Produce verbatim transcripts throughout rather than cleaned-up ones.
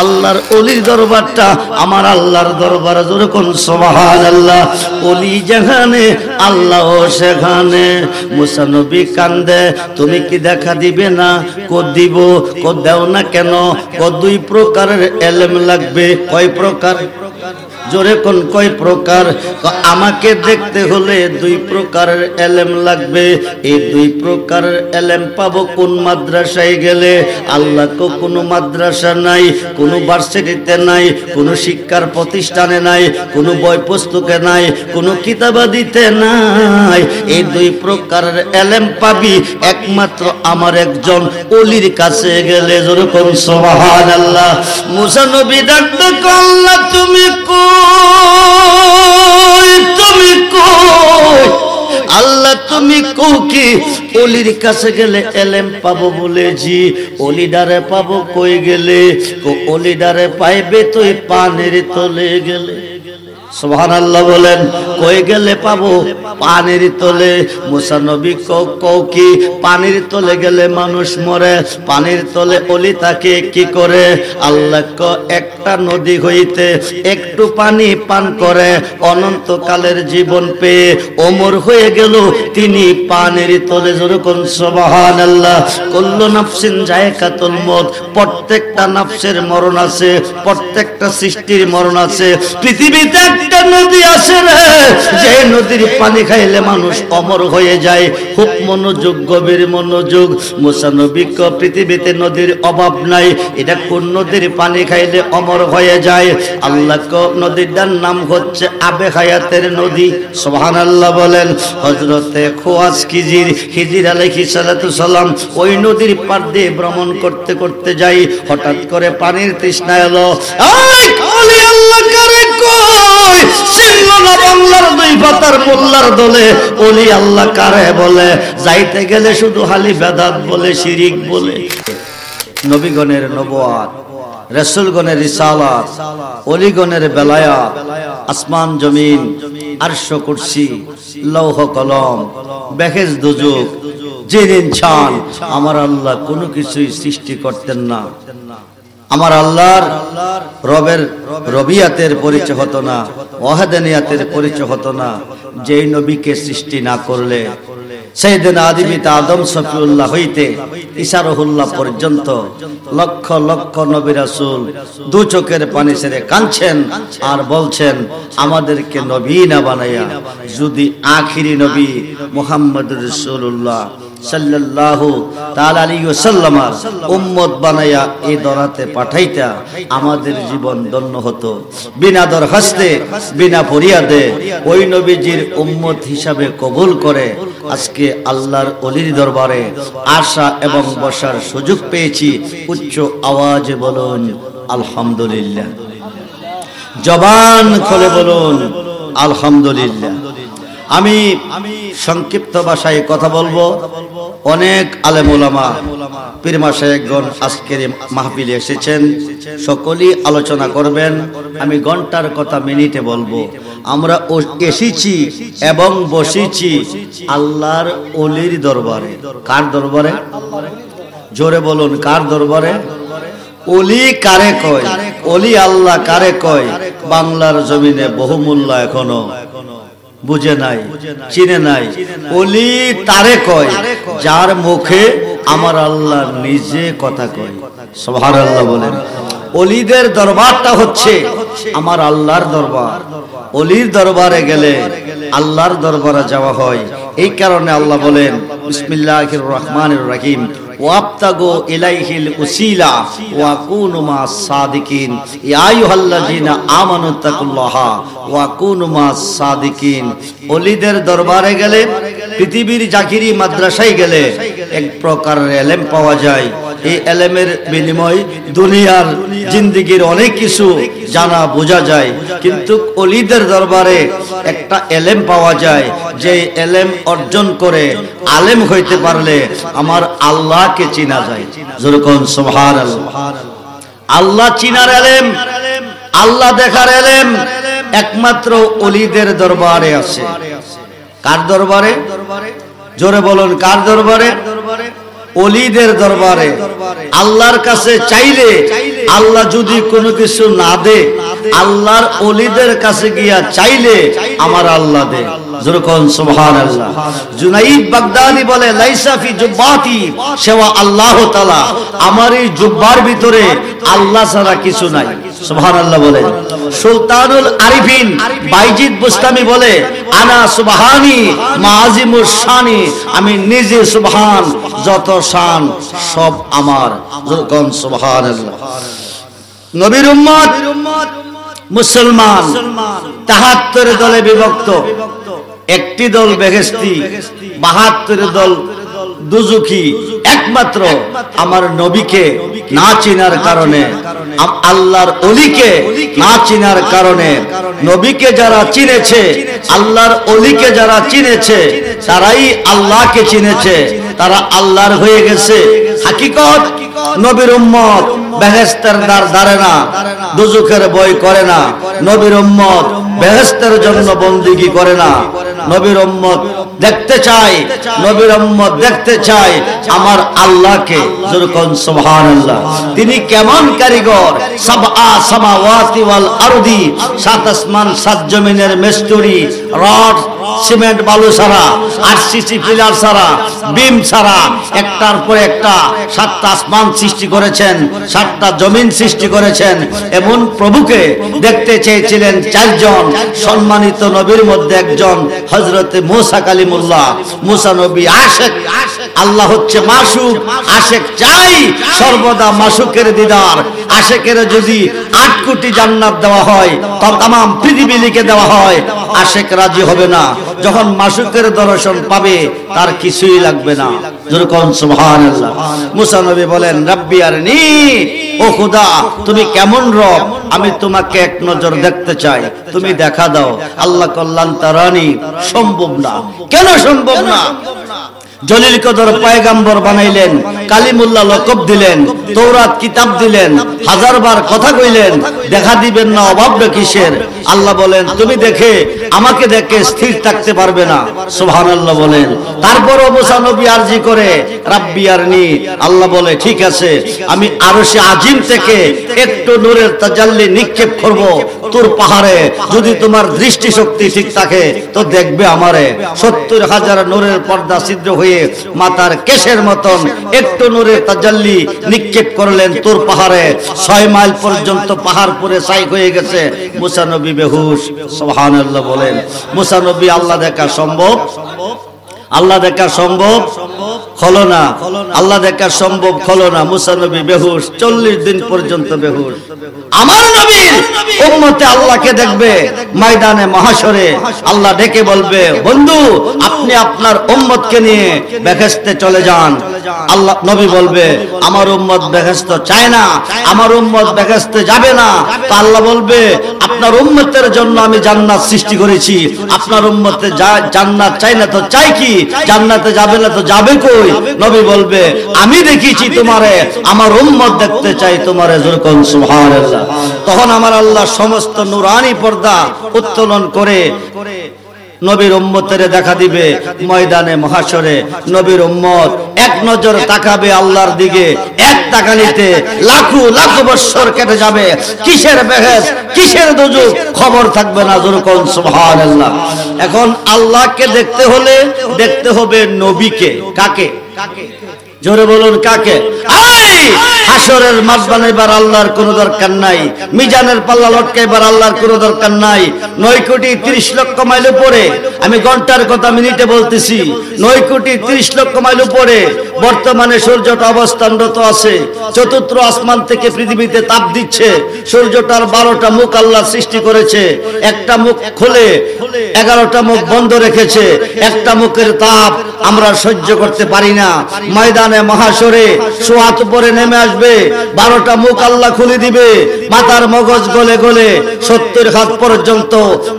আল্লাহর ওলির দরবারটা আমার আল্লাহর দরবার জোরে কোন সুবহানাল্লাহ। ওলি যেখানে আল্লাহ সেখানে। মুসা নবী কান্দে, তুমি কি দেখা দিবে না? কত দিব, কত দাও না কেন? কত দুই প্রকারের ইলম লাগবে। কয় প্রকার? জোরে কোন কয় প্রকার? আমাকে দেখতে হলে দুই প্রকারের এলেম লাগবে। এই দুই প্রকারের এলেম পাবো কোন মাদ্রাসায় গেলে? আল্লাহ কো কোনো মাদ্রাসা নাই, কোনো ভার্সিটিতে নাই, কোনো শিক্ষার প্রতিষ্ঠানে নাই, কোনো বই পুস্তকে নাই, কোনো কিতাবাদিতে নাই। এই দুই প্রকারের এলেম পাবি একমাত্র আমার একজন ওলির কাছে গেলে। জোরে কোন সুবহানাল্লাহ। মুসা নবী ডাকতে আল্লাহ তুমি কো তুমি কো আল্লাহ তুমি কো কি? ওলির কাছে গেলে এলেম পাবো বলেছি, ওলিডারে পাবো কই গেলে? ওলিডারে পাইবে তুই পানির তলে গেলে। সুবহানাল্লাহ বলেন। কই গেলে পাবো? পানির তলে। মুসা নবী কও কি? পানির তলে গেলে মানুষ মরে, পানির তলে ওলি তাকে কি করে? আল্লাহ কয় একটা নদী হইতে একটু পানি পান করে অনন্তকালের জীবন পেয়ে ওমর হয়ে গেল তিনি পানির তলে। যেরকম সুবহানাল্লাহ। কুল্লু নাফসিন যায়কাতুল মউত। প্রত্যেকটা নাফসের মরণ আছে, প্রত্যেকটা সৃষ্টির মরণ আছে। পৃথিবীতে একটা নদী আছে রে, যে নদীর পানি খাইলে মানুষ অমর হয়ে যায়। খুব মনোযোগ, গভীর মনোযোগ। মুসা নবী কয় পৃথিবীতে নদীর অভাব নাই, এটা কোন নদীর পানি খাইলে অমর হয়ে যায়? আল্লাহ কয় নদীটার নাম হচ্ছে আবে হায়াতের নদী। সুবহানাল্লাহ বলেন। হযরতে খোয়াজ খিজির খিজির আলাইহিস সালাতু সালাম ওই নদীর পার দিয়ে ভ্রমণ করতে করতে যাই, হঠাৎ করে পানির তৃষ্ণা এলো। এই কলি আল্লাহ করে কো যাইতে গেলে শুধু খালি বেদাত বলে, শিরিক বলে। নবীগণের নবুয়াত, রাসূলগণের রিসালাত, ওলিগণের বেলায়াত, আসমান জমিন, আরশ কুরসি, লৌহ কলম, বেহেজ দুজুক, জিন ইনসান, আমার আল্লাহ কোনো কিছুই সৃষ্টি করতেন না। আমার আল্লাহর রবের রবিয়াতের পরিচয় হতো না, ওয়াহদানিয়াতের পরিচয় হতো না যেই নবীকে সৃষ্টি না করলে। সাইয়েদনা আদিবিতা আদম সফিউল্লাহ হইতে ঈসা রহুল্লাহ পর্যন্ত লক্ষ লক্ষ নবী রাসূল দু চোখের পানি ছেড়ে কাঁদছেন আর বলছেন, আমাদেরকে নবী না বানায়া যদি আখিরি নবী মুহাম্মদুর রাসূলুল্লাহ সাল্লাল্লাহু তাআলা আলাইহি ওয়াসাল্লাম উম্মত বানায়া এই দরাতে পাঠাইতা আমাদের জীবন ধন্য হতো। বিনা দরখাস্তে, বিনা ফরিয়াদে ওই নবীজির উম্মত হিসাবে কবুল করে আজকে আল্লাহর ওলির দরবারে আসা এবং বসার সুযোগ পেয়েছি। উচ্চ আওয়াজে বলুন আলহামদুলিল্লাহ। জবান খুলে বলুন আলহামদুলিল্লাহ। আমি সংক্ষিপ্ত ভাষায় কথা বলবো। অনেক আলেম ওলামা, পীর মাশায়েখগণ আজকের মাহফিলে এসেছেন, সকলেই আলোচনা করবেন। আমি ঘন্টার কথা মিনিটে বলবো। আমরা এসেছি এবং বসেছি আল্লাহর ওলির দরবারে। কার দরবারে? জোরে বলুন কার দরবারে? ওলি কারে কয়? ওলি আল্লাহ কারে কয়? বাংলার জমিনে বহুমূল্য এখনো বুঝে নাই, চিনে নাই। ওলি তারে কয় যার মুখে আমার আল্লাহ নিজে কথা কয়। সুবহানাল্লাহ বলেন। ওলিদের দরবারটা হচ্ছে আমার আল্লাহর দরবার। ওলির দরবারে গেলে আল্লাহর দরবারে যাওয়া হয়। এই কারণে আল্লাহ বলেন বিসমিল্লাহির রহমানির রহিম ওয়াবতাগু ইলাইহিল উসিলা ওয়া কুনু মাস সাদিকিন ইয়া আইয়ুহাল্লাযিনা আমানু তাকুল্লাহা ওয়া কুনু মাস সাদিকিন। ওলিদের দরবারে গেলে, পৃথিবীর জাকিরি মাদ্রাসায় গেলে এক প্রকারের এলেম পাওয়া যায়। এই এলেমের বিনিময়ে দুনিয়ার জিন্দিগির অনেক কিছু জানা বোঝা যায়। কিন্তু ওলিদের দরবারে একটা এলেম পাওয়া যায়, যে এলেম অর্জন করে আলেম হইতে পারলে আমার আল্লাহকে চিনা যায়। যেরকম সুবহানাল্লাহ। আল্লাহ চিনার এলেম, আল্লাহ দেখার এলেম একমাত্র ওলিদের দরবারে আছে। কার দরবারে? জোরে বলুন কার দরবারে? ओलिदेर दरबारे आल्लार कासे चाइले आल्ला जुदी कोनो किछु ना दे आल्लार ओलिदेर कासे गिया चाइले आमार आल्ला दे जोर कोन सुबहानअल्लाह। जुनाइद बागदादी बोले लाइसा फी जुब्बाती सेवा अल्लाह ताआला आमारी जुब्बार भितरे आल्लाह छाड़ा किछु नाई सुबहानअल्लाह बोले। सुल्तानुल आरिफिन बायजीद बुस्तामी बोले आना सुबहानी माजिमुश शानी आमी निजे सुबहान যত শান সব আমার যখন সুবহানাল্লাহ। নবীর উম্মত মুসলমান সাতাত্তর দলে বিভক্ত, একটি দল বেহেশতি, বাহাত্তর দল দুজখী। একমাত্র আমার নবীকে না চিনার কারণে আল্লাহর ওলিকে না চিনার কারণে নবীকে যারা চিনেছে আল্লাহর ওলিকে যারা চিনেছে তারাই আল্লাহকে চিনেছে তারা আল্লাহর হয়ে গেছে। হাকিকত নবীর উম্মত বেহেশতের দ্বার ধরে না, দুজখের ভয় করে না। নবীর উম্মত বেহেশতের জন্য বন্দেগী করে না। নবীর উম্মত দেখতে চাই নবীর উম্মত দেখতে চাই আমার আল্লাহকে যখন সুবহানাল্লাহ। তিনি কেমন কারিগর সাবআ সামাওয়াতি ওয়াল আরদি সাত আসমান সাত জমিনের মিস্ত্রি, রড সিমেন্ট বালু ছাড়া আর সিসি পিলার ছাড়া বিম ছাড়া একটার পর একটা সাতটা আসমান সৃষ্টি করেছেন, সাতটা জমিন সৃষ্টি করেছেন। এমন প্রভুকে দেখতে চেয়েছিলেন চারজন সম্মানিত নবীর মধ্যে একজন হযরত মুসা কালিমুল্লাহ। মুসা নবী আশিক, আল্লাহ হচ্ছে মাশুক, আশিক চাই সর্বদা মাশুকের দিদার। আশিকের যদি আট কোটি জান্নাত দেওয়া হয় তখন तमाम পৃথিবী লিখে দেওয়া হয়, আশিক রাজি হবে না। যখন মাশুকের দর্শন পাবে তার কিছুই লাগবে না। যখন সুবহানাল্লাহ মুসা নবী বলেন রব্বি আরনি ও খোদা তুমি কেমন রব, আমি তোমাকে এক নজর দেখতে চাই, তুমি দেখা দাও। আল্লাহ কল্লান তারানি সম্ভব না। কেন সম্ভব না? জলিল কদর পয়গম্বর বানাইলেন, কালিমুল্লাহ লকব দিলেন, তওরাত কিতাব দিলেন, হাজার বার কথা কইলেন, দেখা দিবেন না, অভাব কিসের? আল্লাহ বলেন তুমি দেখে আমাকে দেখে স্থির থাকতে পারবে না। সুবহানাল্লাহ বলেন। তারপরও মুসা নবী আরজি করে রাব্বি আরনি, আল্লাহ বলে ঠিক আছে আমি আরশে আজিম থেকে একটু নূরের তাজাল্লি নিক্ষেপ করব তোর পাহাড়ে, যদি তোমার দৃষ্টি শক্তি ঠিক থাকে তো দেখবে আমারে। সত্তর হাজার নূরের পর্দা ছিদ্র হয়ে মাতার কেশের মতন একটু নূরে তাজাল্লি নিক্ষেপ করলেন তোর পাহাড়ে, ছয় মাইল পর্যন্ত পাহাড় পুরে ছাই হয়ে গেছে। মুসা নবী বেহুশ। সুবহানাল্লাহ বলেন। মুসা নবী আল্লাহ দেখা সম্ভব, আল্লাহ দেখা সম্ভব হলো না, আল্লাহ দেখা সম্ভব হলো না। মুসা নবী বেহুশ, চল্লিশ দিন পর্যন্ত বেহুশ। আমার নবীর উম্মতে আল্লাহকে দেখবে ময়দানে মাহশরে, আল্লাহ ডেকে বলবে বন্ধু আপনি আপনার উম্মতকে নিয়ে বেহেশতে চলে যান। আল্লাহ নবী বলবে আমার উম্মত বেহেশত চায় না, আমার উম্মত বেহেশতে যাবে না। তো আল্লাহ বলবে আপনার উম্মতের জন্য আমি জান্নাত সৃষ্টি করেছি, আপনার উম্মতে জান্নাত চাই না তো চাই কি, জান্নাতে যাবে না তো যাবে কই? নবী বলবে আমি দেখেছি তোমারে, আমার উম্মত দেখতে চাই তোমারে। যখন সুবহানাল্লাহ, তখন আমার আল্লাহ সমস্ত নূরানি পর্দা উত্তোলন করে নবীর উম্মতের দেখা দিবে ময়দানে মহাশরে। নবীর উম্মত এক নজর তাকাবে আল্লাহর দিকে, এক তাকানিতে লাখো লাখো বৎসর কেটে যাবে। কিসের বেহেশত কিসের দোজখ খবর থাকবে না। যখন সুবহানাল্লাহ। এখন আল্লাহকে দেখতে হলে দেখতে হবে নবীকে। কাকে? জোরে বলুন কাকে? এই হাশরের মাঠ বানাইবার আল্লাহর কোনো দরকার নাই, মিজানের পাল্লা লটকাইবার আল্লাহর কোনো দরকার নাই। নয় কোটি ত্রিশ লক্ষ মাইল উপরে, আমি ঘন্টার কথা মিনিটে বলতেছি, নয় কোটি ত্রিশ লক্ষ মাইল উপরে বর্তমানে সূর্যটা অবস্থানরত আছে। চতুর্থ আসমান থেকে পৃথিবীতে তাপ দিচ্ছে। সূর্যটার বারোটা মুখ আল্লাহ সৃষ্টি করেছে, একটা মুখ খুলে এগারোটা মুখ বন্ধ রেখেছে। একটা মুখের তাপ আমরা সহ্য করতে পারি না। ময়দানে মহাশরে সোয়াত উপরে নেমে আসবে, বারোটা মুখ আল্লাহ খুলে দিবে, মাথার মগজ গলে গলে সত্তর হাত পর্যন্ত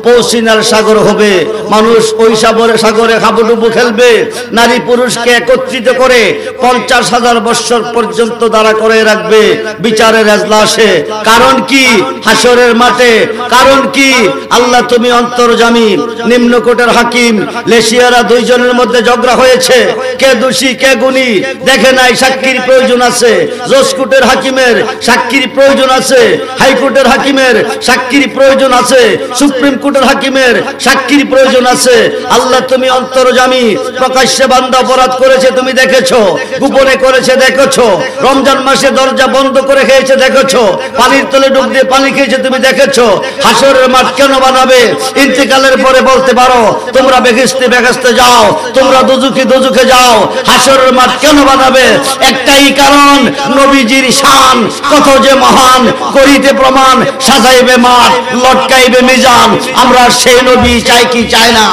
পৌঁছিনার সাগর হবে। মানুষ ওই সাগরে সাগরে হাবুডুবু খেলবে। নারী পুরুষকে একত্রিত করে পঞ্চাশ হাজার বৎসর পর্যন্ত দাঁড়া করে রাখবে বিচারের এজলাসে। কারণ কি? হাশরের মাঠে কারণ কি? আল্লাহ তুমি অন্তর্জামী, নিম্নকোটের হাকিম। লেশিয়ারা দুইজনের মধ্যে ঝগড়া হয়েছে, কে দোষী কে গুণী, देखे ना साक्षीर प्रयोजन आछे जजकोर्टेर हाकिमेर साक्षीर प्रयोजन आछे हाईकोर्टेर हाकिमेर साक्षीर प्रयोजन आछे सुप्रीम कोर्टेर हाकिमेर साक्षीर प्रयोजन आछे आल्लाह तुमी अंतरजामी प्रकाश्ये बांदा अपराध करेछे तुमी देखेछो गोपने करेछे देखेछो रमजान मासे दरजा बंद करे खेयेछे देखेछो पानिर तले डुब दिये पानी खेयेछे तुमी देखेछो हाशरेर माठ केन बानाबे इंतिकालेर परे बोलते पारो तोमरा बेहेश्ते बेहेश्ते जाओ तोमरा दोजखे दोजखे जाओ हाशरेर माठ केन বানাবে একটাই কারণ নবীজির শান কত যে মহান করিতে প্রমাণ সাজাইবে মাঠ লটকাইবে মিজান আমরা সেই নবী চাই কি চাই না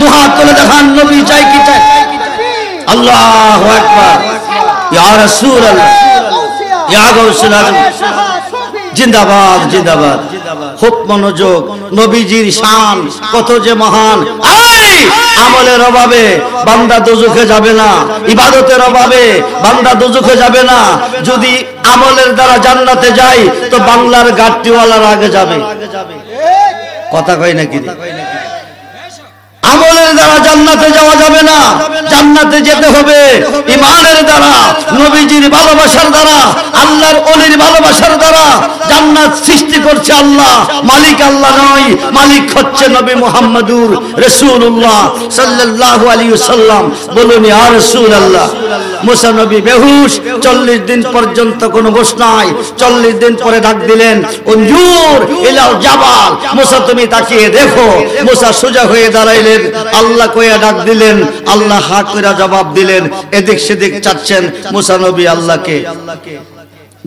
দুহাত তুলে দেখান নবী চাই কি চাই আল্লাহু আকবার ইয়া রাসূল আল্লাহ ইয়া গাউসুল আযম জিন্দাবাদ জিন্দাবাদ খুব মনোযোগ নবীজির শান কত যে মহান আমলের অভাবে বান্দা দোজখে যাবে না ইবাদতের অভাবে বান্দা দোজখে যাবে না যদি আমলের দ্বারা জান্নাতে যায় তো বাংলার গাট্টিওয়ালার আগে যাবে কথা কই নাকি আমলের দ্বারা জান্নাতে যাওয়া যাবে না জান্নাতে যেতে হবে ইমানের দ্বারা নবীজির ভালোবাসার দ্বারা আল্লাহর ওলির ভালোবাসার দ্বারা জান্নাত সৃষ্টি করছে আল্লাহ মালিক আল্লাহ নয় মালিক হচ্ছে নবী মুহাম্মদুর রাসূলুল্লাহ সাল্লাল্লাহু আলাইহি ওয়াসাল্লাম বলুন ইয়া রাসূলুল্লাহ মুসা নবী বেহুশ চল্লিশ দিন পর্যন্ত কোনো হুঁশ নাই চল্লিশ দিন পরে ডাক দিলেন উনজুর ইলাল জাবাল মুসা তুমি তাকিয়ে দেখো মুসা সোজা হয়ে দাঁড়াইলেন আল্লাহ কইয়া ডাক দিলেন আল্লাহ হা কইরা জবাব দিলেন এদিক সেদিক চাচ্ছেন মুসা নবী আল্লাহকে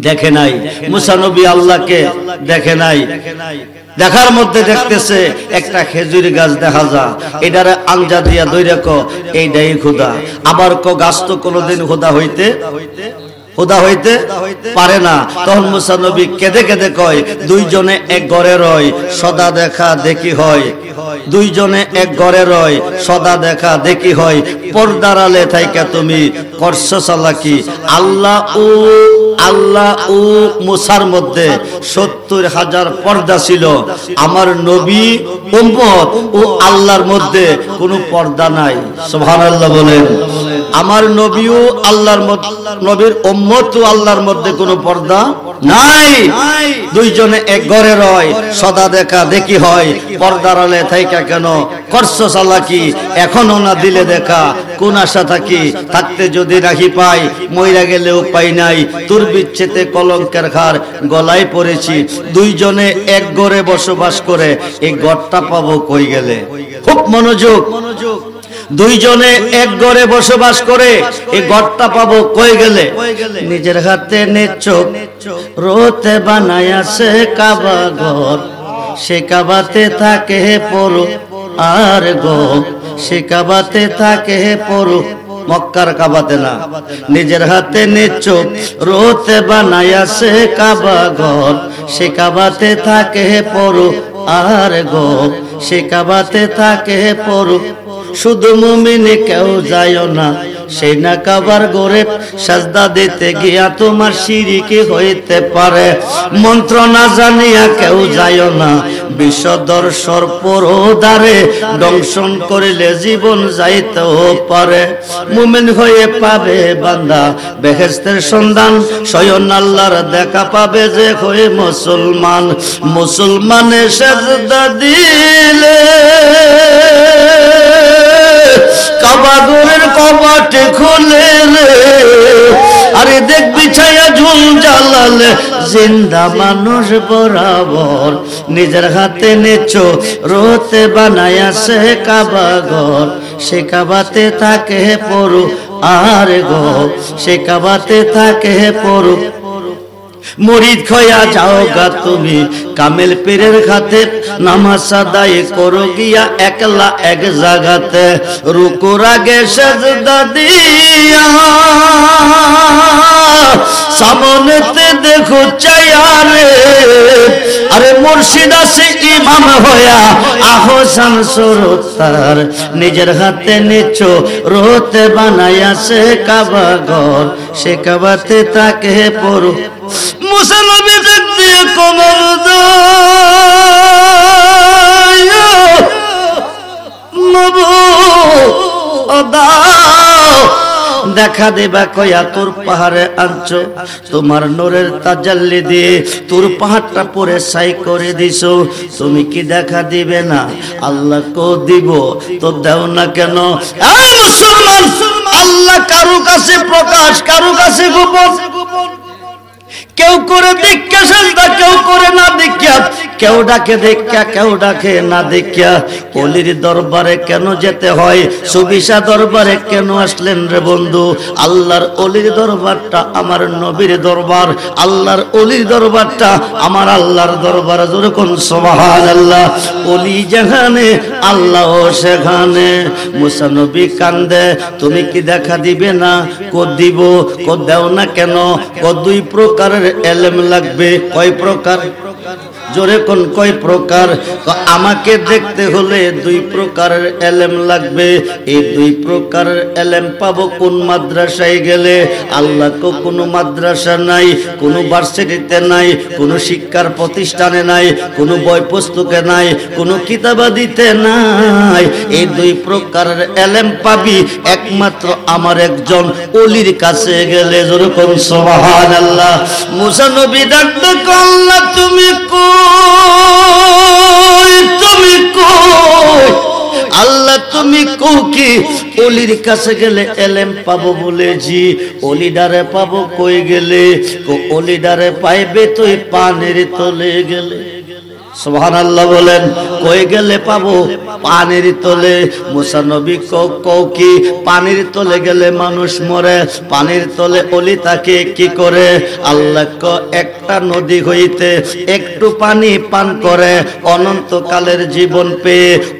দেখে নাই মুসা নবী আল্লাহকে দেখে নাই দেখার মধ্যে দেখতেছে একটা খেজুর গাছ দেখা যায় এটারে আঞ্জা দিয়া দইরা কো এইটাই খোদা আবার কো গাছ তো কোনোদিন খোদা হইতে খোদা হইতে পারে না তখন মুসা নবী কেঁদে কেঁদে কয় দুইজনে এক ঘরে রয় সদা দেখা দেখি হয় দুইজনে এক ঘরে রয় সদা দেখা দেখি হয় পর্দার আড়ালে থাইকা তুমি করছো চালাকি আল্লাহ ও আল্লাহ ও মুসার মধ্যে সত্তর হাজার পর্দা ছিল আমার নবী উম্মত ও আল্লাহর মধ্যে কোনো পর্দা নাই সুবহানাল্লাহ বলেন আমার নবী ও আল্লাহর মধ্যে নবীর উম্মত ও আল্লাহর মধ্যে কোনো পর্দা নাই দুইজনে এক ঘরে রয় সদা দেখা দেখি হয় পর্দার আড়ালে থাইকা কেন করছো চালাকি এখনো না দিলে দেখা কোন আশা থাকি থাকতে যদি রাখি পাই মইরা গেলেও পাই নাই তোর বিচ্ছেদে কলঙ্কের ঘর গলায় পড়েছি দুইজনে এক ঘরে বসবাস করে এই ঘরটা পাবো কই গেলে খুব মনোযোগ মনোযোগ দুইজনে এক ঘরে বসবাস করে এই ঘরটা পাবো কই গেলে নিজের হাতে নেচো রোতে বানায় আছে কাবা ঘর সে কাবাতে থাকে পরো আর গো সে কাবাতে থাকে পরো মক্কার কাবাতে না নিজের হাতে নেচো রোতে বানায় আছে কাবা ঘর সে কাবাতে থাকে পরো আর গো সে কাবাতে থাকে পরো শুধু মুমিনে কেউ যায় না সেই না কাবার ঘরে সাজদা দিতে গিয়া তোমার শিরকি হইতে পারে মন্ত্র না জানিয়া কেউ যায় না বিষধর সর্পর দ্বারে দংশন করিলে জীবন যাইতেও পারে মুমিন হয়ে পাবে বান্দা বেহেশতের সন্ধান স্বয়ং আল্লাহর দেখা পাবে যে হয়ে মুসলমান মুসলমানে সাজদা দিলে কাবাগুরের কপাটে খুলে আরে দেখবি ছায়া ঝুল জ্বালালে জিন্দা মানুষ বরাবর নিজের হাতে নেচো রোতে বানায় আছে কাবা ঘর সে কাবাতে থাকে পরু আর গো সে কাবাতে থাকে পরু মুরিদ খয়া যাও গা তুমি কামেল পীরের খাতে নামাজ আদায় করো গিয়া একলা এক জায়গাতে রুকুর আগে সাজদা দিয়া সামনেতে দেখো চায়া রে আরে মুর্শিদ আসে ইমাম হয়া আহসান সুরতার নিজের হাতে নেচো রোতে বানায় আছে কাবা ঘর সে কাবাতে তাকে পড়ো মুসা নবী ডাক দিয়ে কমর দাও নবু ও দাও देखा देबा कया तोर पहाड़े आनछो तुम्हार नूरेर तजल्ली दिए तोर पहाड़टा पुरे साई करे दिसो तुमी कि देखा दिबे ना आल्लाह को दिबो तो दाओ ना केन ए मुसलमान आल्लाह कारो काछे प्रकाश कारो काछे गोपन क्यों करे देखा सजदा क्यों करे ना देखा क्यों डाके देखा क्यों डाके ना देखा कोलिर दरबारे क्यों जेते हय सुबिशा दरबारे क्यों आसलेन रे बंधु आल्लाहर ओलिर दरबारटा आमार नबीर दरबार आल्लाहर ओलिर दरबारटा आमार आल्लाहर दरबार जोरे कोन सुबहानाल्लाह ओली जहाने आल्लाह ओ सेखाने मूसा नबी कांदे तुमी कि देखा दिबे ना को দিব को দাও না কেন को দুই প্রকার एलम लगबे कई प्रकार जोरे कोन कई प्रकार आमाके देखते होले दुई प्रकार एलम लगबे ए दुई प्रकार एलम पाबो कोन मद्रासाय गेले आल्लाह को कोनो मद्रासा नाई कोनो भार्सिटीते नाई कोनो शिक्षार प्रतिष्ठाने नाई कोनो बई पुस्तके नाई कोनो किताबादिते नाई ए दुई प्रकार एलम पाबी एकमात्र आमार एकजन ओलिर काछे गेले जोरे कोन सुबहानाल्लाह मूसा नबी डाकते कल्ला तुमी को তুমি কই আল্লাহ তুমি কও কি ওলির কাছে গেলে এলেম পাবো বলে জি ওলিডারে পাবো কই গেলে কো ওলিডারে পাইবে তুই পানির তলে গেলে सुबहानाल्लाह बोलें कोई गेले पाबो पानीर तले मूसा नबी को कि पानीर तले गेले मानुष मरे पानीर तले ओली ताके कि करे आल्लाह को एकटा नदी हईते एकटू पानी पान करे अनंतकालेर जीवन पे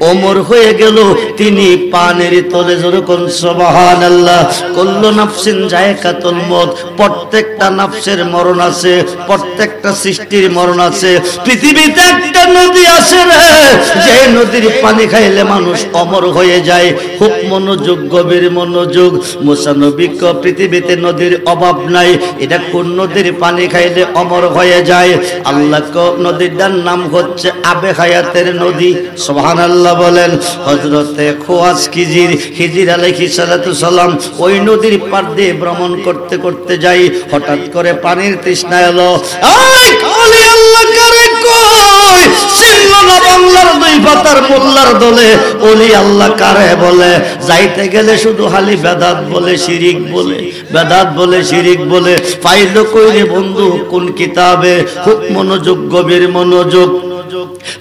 ओमर हये गेल तिनी पानीर तले जेरकम सुबहानाल्लाह कुल्लु नफसिन जायकातुल मौत प्रत्येकटा नफसेर मरण आछे प्रत्येकटा सृष्टिर मरण आछे पृथिबीते नदी जे नदीर पानी खाइले मानुष अमर हये जाए खूब मनोयोग गभीर मनोयोग मूसा नबी को पृथिवीते नदीर अभाव नाई एटा कोन नदीर पानी खाइले अमर हये जाए आल्लाह को नदीटार नाम हच्छे आबे हायातेर नदी सुबहानाल्लाह बोलें हजरते खुआस खिजिर खिजिर आलाइहिस सालाम ओई नदीर पार दिये भ्रमण करते करते जाए हठात करे पानीर तृष्णा एलो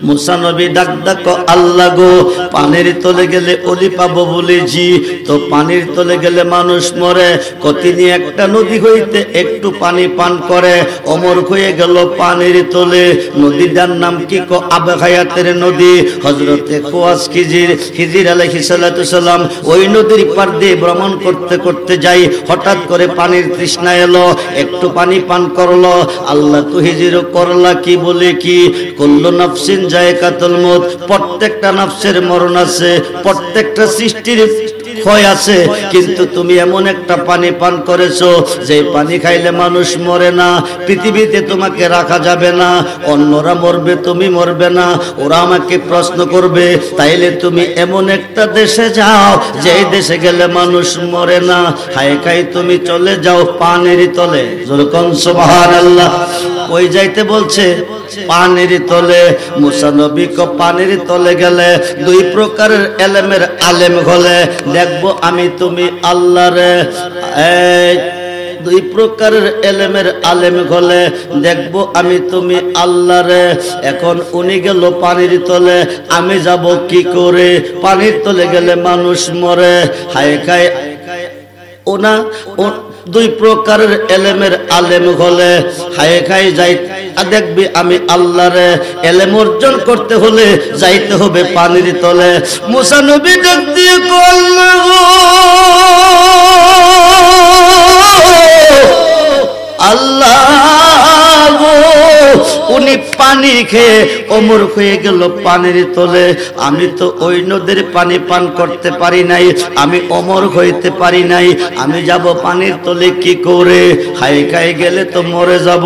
मूसा नबी डाक डाको आल्लाह गो पानीर तले गेले ओली पाबो बोले जी तो पानीर तले गेले मानुष मरे कतिनी एकटा नदी हईते एकटू पानी पान करे अमर हये गेल पानीर तले नदीटार नाम कि को আবে হায়াতের নদী হযরতে কোয়াস খিজির খিজির আলাইহিস সালাম ওই নদীর পার দিয়ে ভ্রমণ করতে করতে যাই হঠাৎ করে পানির তৃষ্ণা এলো একটু পানি পান করলো আল্লাহ তো হিজির করলা কি বলে কি কুল্লু নাফসিন যায়কাতুল মউত প্রত্যেকটা নফসের মরণ আছে প্রত্যেকটা সৃষ্টির ক্ষয় আছে কিন্তু তুমি এমন একটা পানি পান করেছো যে পানি খাইলে মানুষ মরে না পৃথিবীতে তোমাকে রাখা যাবে না অন্যরা মরবে তুমি মরবে না ওরা আমাকে প্রশ্ন করবে তাইলে তুমি এমন একটা দেশে যাও যে দেশে গেলে মানুষ মরে না হায় খাই তুমি চলে যাও পানির তলে যখন সুবহানাল্লাহ ওই যাইতে বলছে পানির তলে মুসা নবী কো পানির তলে গেলে দুই প্রকারের এলেমের আলেম হলে দেখবো আমি তুমি আল্লাহর দুই প্রকারের এলেমের আলেম হলে দেখবো আমি তুমি আল্লাহরে এখন উনি গেল পানির তলে আমি যাব কি করে পানির তলে গেলে মানুষ মরে হায় খায় ওনা দুই প্রকারের এলেমের আলেম হলে হায় খায় যাই দেখবি আমি আল্লাহরে এলেম অর্জন করতে হলে যাইতে হবে পানির তলে মুসা নবী ডাক দিয়ে আল্লাহ আল্লাহ উনি पानी খেয়ে অমর হয়ে গেল পানির তলে। আমি তো ওই নদীর পানি পান করতে পারি নাই, আমি অমর হইতে পারি নাই, আমি যাব পানির তলে কি করে? হাইকায় গেলে তো মরে যাব।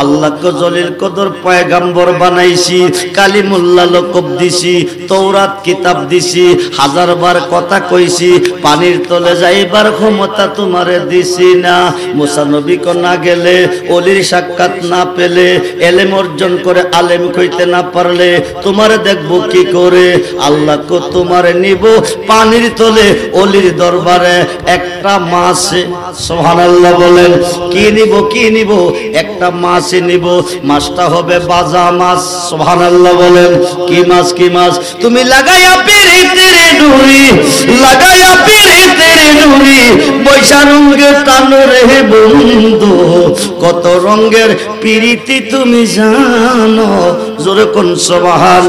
আল্লাহকে জলিল কদর পয়গম্বর বানাইছি, কালিমুল্লাহ লকব দিছি, তওরাত কিতাব দিছি, হাজার বার কথা কইছি, পানির তলে যাইবার ক্ষমতা তোমারে দিছি না। মুসা নবী কো না গেলে, ওলির সাক্ষাৎ না পেলে, এলেম অর্জন করে আলেম কইতে না পারলে তোমারে দেখব কি করে? আল্লাহ কো তোমারে নিব পানির তলে ওলির দরবারে। একটা মাছে সুবহানাল্লাহ বলেন, কি নিব কি নিব? একটা মাছে নিব, মাছটা হবে বাজা মাছ। সুবহানাল্লাহ বলেন, কি মাছ কি মাছ? তুমি লাগায়া পেরে তেরে নুরি, লাগায়া পেরে তেরে নুরি, বৈশা রঙে তানো রে বন্ধু, কত রঙের পিরিতি তুমি জানো। জোরে কোন সুবহান।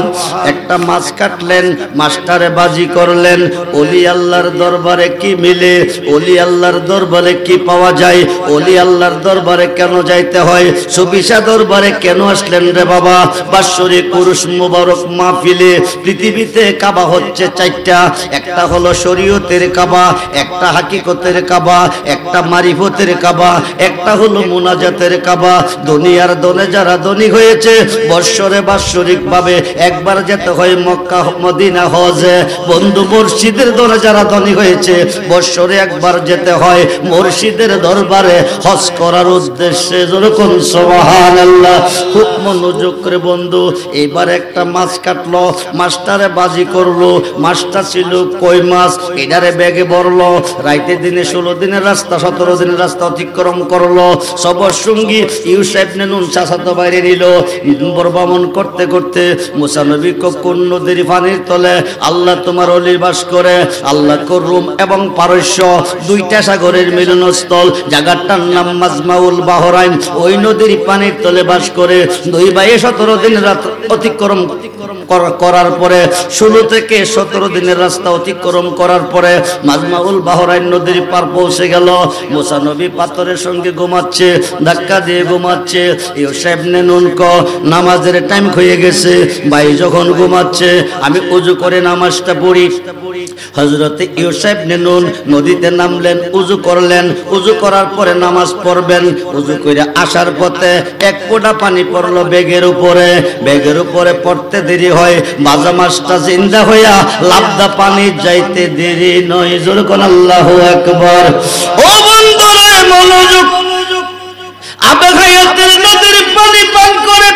একটা মাছ কাটলেন, মাছটারে বাজি করলেন, ওলি আল্লাহর দরবারে কি মিলে? ওলি আল্লাহর দরবারে কি পাওয়া যায়? ওলি আল্লাহর দরবারে কেন যাইতে হয়? সুবিশা দরবারে কেন আসলেন রে বাবা? বাৎসরিক কুরুশ মুবারক মাহফিলে পৃথিবীতে কাবা হচ্ছে চারটা, একটা হলো শরীয়তের কাবা, একটা হাকিকতের কাবা, একটা মারিফতের কাবা, একটা হলো মুনাজাতের কাবা। দুনিয়ার দলে যারা ধনী হয়েছে বৎসরে বাৎসরিক ভাবে একবার যেতে হয় মক্কা মদিনা হজে। বন্ধু মুর্শিদের দলে যারা ধনী হয়েছে বৎসরে একবার যেতে হয় মুর্শিদের দরবারে হজ করার উদ্দেশ্যে। যেরকম সুবহানাল্লাহ। খুব মনোযোগ করে বন্ধু, এবার একটা মাছ কাটলো, মাছটারে বাজি করলো, মাছটা ছিল কই মাছ, এটারে ব্যাগে ভরলো, রাইতে দিনে ষোলো দিনের রাস্তা সতেরো দিনের রাস্তা অতিক্রম করলো, সবর সঙ্গী ইউসা ইবনে নুন চাচাতো বাইরে নিল। ভ্রমণ করতে করতে মুসা নবী কোন নদীর পানির তলে আল্লাহ তোমার ওলি বাস করে? আল্লাহ কো রোম এবং পারস্য দুইটা সাগরের মিলনস্থল, জায়গাটার নাম মাজমাউল বাহরাইন। ওই নদীর পানির তলে বাস করে দুই ভাই সতেরো দিন রাত অতিক্রম করার পরে ষোলো থেকে সতেরো দিনের রাস্তা অতিক্রম করার পরে মাজমাউল বাহরাইন নদীর পার পৌঁছে গেল। মুসা নবী পাথরের সঙ্গে ঘুমাচ্ছে, ধাক্কা দিয়ে ঘুমাচ্ছে। ইউসা ইবনে নুন কো নামাজের টাইম হয়ে গেছে, ভাই যখন ঘুমাচ্ছে আমি উযু করে নামাজটা পড়ি। হযরত ইউসা ইবনে নুন নদীতে নামলেন, উযু করলেন, উযু করার পরে নামাজ পড়বেন। উযু করে আসার পথে এক ফোঁটা পানি পড়লো ব্যাগের উপরে, ব্যাগের উপরে পড়তে দেরি হয়, বাজা মাছটা জিন্দা হইয়া লাবদা পানি যাইতে দেরি নয়। জোরে কোন আল্লাহু আকবার। ও বন্ধুরা মনোযোগ, আবেগায়াতের নদীর পানি পান করে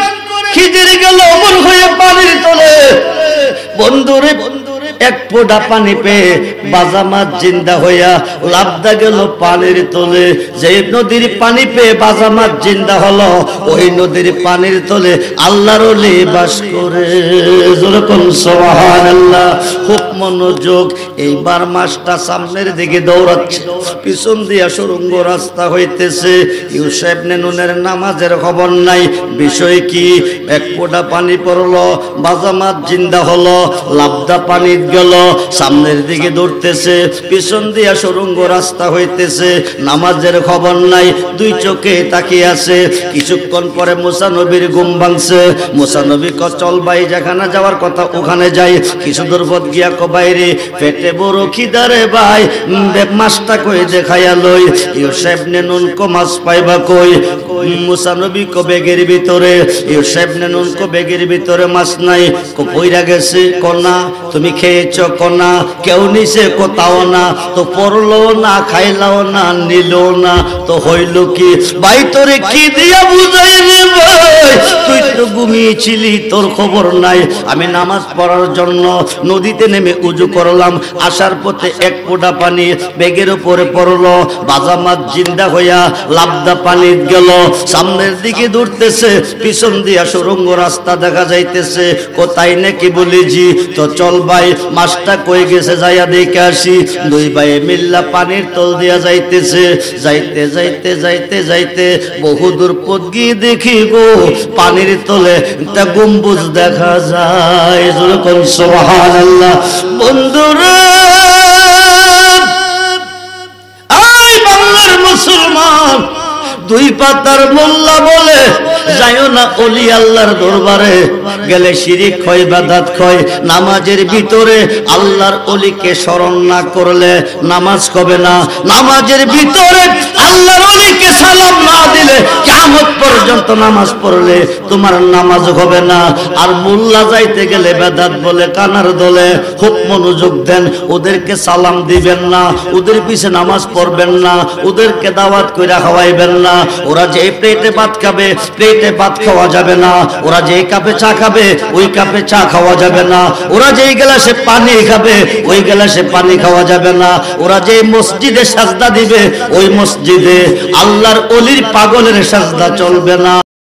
খিজিরে গেল অমর হয়ে পানির তলে। বন্ধুরে এক ফোঁটা পানি পেয়ে বাজা মাছ জিন্দা হইয়া লাফদা গেল পানির তলে। যে নদীর পানি পেয়ে বাজা মাছ জিন্দা হলো ওই নদীর পানির তলে আল্লাহর ওলি বাস করে। যেরকম সুবহানাল্লাহ। খুব মনোযোগ। এইবার মাছটা সামনের দিকে দৌড়াচ্ছে, পিছন দিয়া সুরঙ্গ রাস্তা হইতেছে। ইউসা ইবনে নুনের নামাজের খবর নাই, বিষয় কি? এক ফোঁটা পানি পড়লো, বাজা মাছ জিন্দা হলো, লাফদা পানি গেল, সামনের দিকে দৌড়তেছে, পিছন দিয়া সুরঙ্গ রাস্তা হইতেছে, নামাজের খবর নাই, দুই চোখে তাকিয়ে আছে। কিছুক্ষণ পরে মুসা নবীর ঘুম ভাঙছে। মুসা নবী ক চল ভাই, যেখানে যাওয়ার কথা ওখানে যাই। কিছু দূর পথ গিয়া ক বাইরে পেটে বড় খিদা রে ভাই, মাছটা কই দেখাইয়া লই। ইউসা ইবনে নুন কো মাছ পাইবা কই? মুসা নবী কো বেগের ভিতরে। ইউসা ইবনে নুন কো বেগের ভিতরে মাছ নাই। কো কইরা গেছে? ক না। তুমি খেয়ে চকনা কেউ নিচে কোথাও না, তো পড়লো না, খাইলাও না, নিল না, তো হইল কি? ভাই তোরে কি দিয়া বুঝাই রে ভাই, তুই তো ঘুমিয়েছিলি, তোর খবর নাই। আমি নামাজ পড়ার জন্য নদীতে নেমে উজু করলাম, আসার পথে এক ফোঁটা পানি বেগের উপরে পড়লো, বাজা মাছ জিন্দা হইয়া লাবদা পানি গেল, সামনের দিকে দৌড়তেছে, পিছন দিয়া সুরঙ্গ রাস্তা দেখা যাইতেছে। কোথায় নাকি বলেছি তো চল ভাই, মাছটা কই গেছে যাইয়া দেখে আসি। দুই ভাই মিল্লা পানির তল দিয়া যাইতেছে, যাইতে যাইতে যাইতে যাইতে বহু দূর পথ গিয়ে দেখি গো পানির তলে একটা গম্বুজ দেখা যায়। যেরকম সুবহানাল্লাহ। বন্ধুরা আই বাংলার মুসলমান, দুই পাতার মোল্লা বলে जायो ना ओली अल्लाहर दरबारे गेले शिरिक होय बिदअत होय नामाजेर भितरे अल्लाहर ओलीके शरण ना करले नामाज होबे ना नामाजेर भितरे अल्लाहर ओलीके सालाम ना दिले कियामत पर्यंत नामाज पढ़ले तुम्हार नामाज होबे ना और मोल्ला जाइते गेले बिदअत बोले कानार दोले खूब मनोयोग देन ओदेरके सालाम दिबेन ना ओदेर पिछे नामाज पढ़बेन ना ओदेरके दावत कइरा खाওয়াইবেন না ওরা যে প্লেটে ভাত খাবে प्लेटे भात खावा जाबे ना ओरा जेई कपे चा खाबे ओई कपे चा खावा जाबे ना ओरा जेई गिलासे पानी खाबे ओई गिलासे पानी खावा जाबे ना ओरा जेई मस्जिदे साजदा दिबे ओई मस्जिदे आल्लाहर ओलिर पागलेर साजदा चलबे ना।